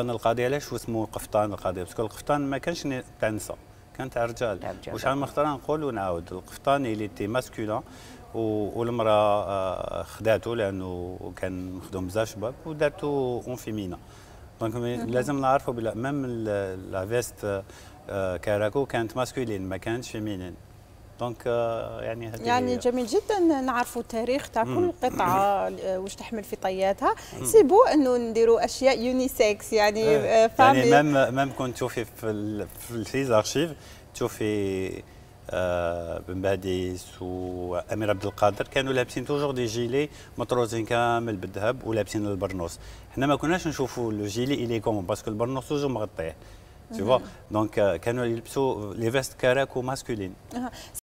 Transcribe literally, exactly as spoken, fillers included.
القفطان القضيه علاش واسمو القفطان القضيه؟ باسكو القفطان ما كانش تاع نساء، كان تاع رجال. وشحال من خطره نقول ونعاود القفطان اللي تي ماسكولون والمراه خداتو لانه كان مخدوم بزاف شباب ودارتو اون فيمينا. دونك لازم نعرفوا بلا ميم لا فيست كاراكو كانت ماسكولين ما كانتش فيمينين. دونك يعني هذه يعني جميل جدا نعرفوا التاريخ تاع كل قطعه واش تحمل في طياتها. سي بو انه نديروا اشياء يونيسكس يعني اه. فامي يعني ميم ميم كنت تشوفي في الارشيف تشوفي آه بن باديس وامير عبد القادر كانوا لابسين توجور دي جيلي مطروزين كامل بالذهب ولابسين البرنوس. حنا ما كناش نشوفوا لو جيلي اللي كومون باسكو البرنوس توجور مغطيه. Tu vois, donc euh, quand ils les vestes caraco masculines. Uh-huh.